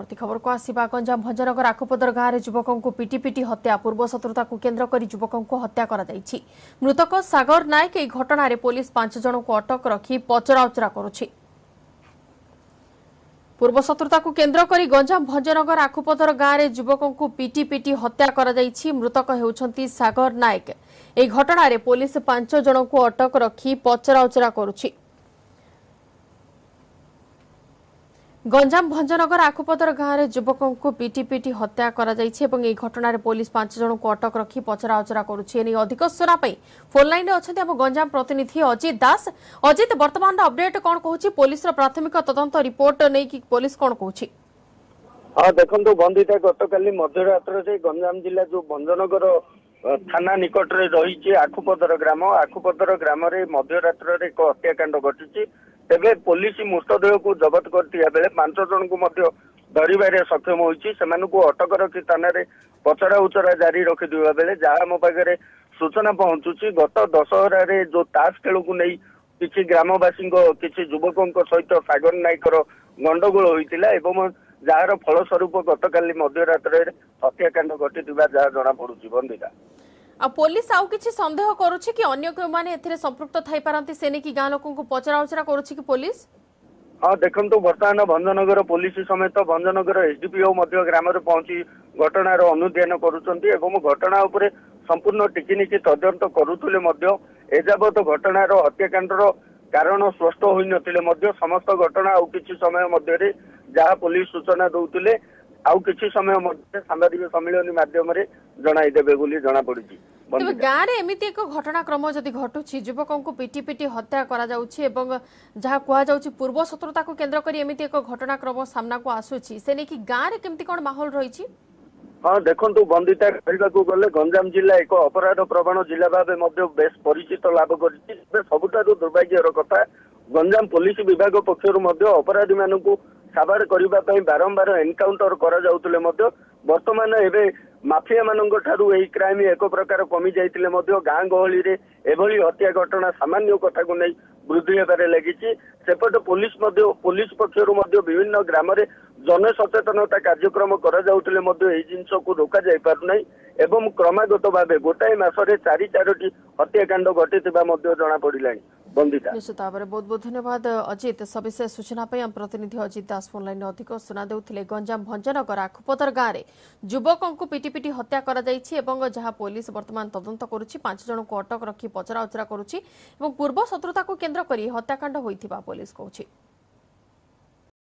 परती खबर को आसवा गंजाम भंजनगर आखुपदर गाँव में युवकों पिटी पिटी हत्या पूर्व शत्रुता को केन्द्र कर युवकों हत्या कर मृतक सागर नायक यह घटना पुलिस 5 जन को अटक रखी पचराउचरा करुछि। पूर्व शत्रुता को केन्द्र कर गंजाम भंजनगर आखुपदर गाँव में युवकों पिटी पिटी हत्या कर मृतक होउछंती सागर नायक। यह घटना पुलिस 5 जन को अटक रखी पचराउचरा करुछि। गंजाम भंजनगर आखुपदर गाँव में युवकों को पिटी पिटी हत्या कर घटना पुलिस 5 जन को अटक रखी पचराउचरा करुछि। सुनाई फोन लाइन अच्छा गंजाम प्रतिनिधि अजित दास। अजित, वर्तमान अपडेट कौन कहूँ पुलिस प्राथमिक तदंत रिपोर्ट नहीं पुलिस कौन कहूँ? हाँ देखो बंदिता गतकाली मध्यरात्र से गंजाम जिला जो भंजनगर थाना निकट रही आखुपदर ग्राम मध्यरात्र एक हत्याकांड घटी तेरे पुलिस मृतदेह को जबत कर 5 जन को धरवे सक्षम हो अटक रखी थाना पचरा उचरा जारी रखिदा बेले जहाँ मो पाखे सूचना पहुंचुची गत दशहरा जो ताश खेल को नहीं किसी ग्रामवासी किसी युवकों सहित सागर नायकर गंडगोल होता एवं जार फलस्वरूप गतकाली मध्यरात्र हत्याकांड घटी जहाँ जनापड़ी। बंदिता पुलिस आउ किसी संदेह करुछि कि अन्य कोइ माने एथिरे संपृक्त थाई पारंती सेने की गाँ लोकन को पचराउचरा करुछि कि पुलिस? हाँ देखंतु बर्तमान भंजनगर पुलिस समेत भंजनगर एसडीपीओ मध्य ग्राम में पहुंची घटनार अनुध्यान करुछंती एवं घटना उपरे संपूर्ण टिकिनिकी तदंत करुथुले मध्य एजावत घटनार हत्याकांडर कारण स्पष्ट होई नथिले मध्य समस्त घटना आउ किसी समय मध्य रे जहाँ पुलिस सूचना दउथुले आउ किसी समय मध्य सांबादिक सम्मेलन माध्यम रे जणाई देबे बोली जना पड़िछि। तबे गाँव में एमती एक घटनाक्रम जदि घटुछि युवकों को पिटी पिटी हत्या करा जाउछि एवं जहाँ कहा जाउछि पूर्व शत्रुता को केन्द्र करी एमती एक घटनाक्रम सामना को आसुछि से नेकी गाँव रे केमती कोन माहौल रहिछि? हाँ देखंतु बंदिता कहबाकू गले गंजाम जिला एक अपराध प्रवण जिला भावे मध्य बेस परिचित लाभ करिछि। सबुठारु दुर्भाग्यर कथा गंजाम पुलिस विभाग पक्षरु मध्य अपराधी मानकू साबार करिबा पई बारंबार एनकाउंटर करा जाउतले मध्य वर्तमान एबे माफिया मानक ठारू एही क्राइम एक प्रकार कमी जाइतिले मध्य गाँ गहली रे एभली हत्या घटना सामान्य कथा को नहीं वृद्धि हेबारे लागिछि। सेपट पुलिस पक्षरु मध्य विभिन्न ग्राम रे जनसचेतनता कार्यक्रम करा जाउतले मध्य एही जिंस को रोका जाई पारु नहीं एवं क्रमागत भावे गोटाए मासरे 4-4टी हत्याकांड घटितबा मध्य जना पड़िलानि। बंदिता निश्चित भाव में बहुत बहुत धन्यवाद अजित। सविशेष सूचना आम प्रतिनिधि अजित दास फोन लाइन अधिक सूचना देउथिले। गंजाम भंजनगर आखुपदर गाँव में युवकों को पिटी पिटी हत्या कर जहां पुलिस वर्तमान तदंत करुछि। 5 जन को अटक रखी पचराउचरा करुछि। पूर्व शत्रुता को केन्द्र कर हत्याकांड होइथिबा पुलिस कहछि।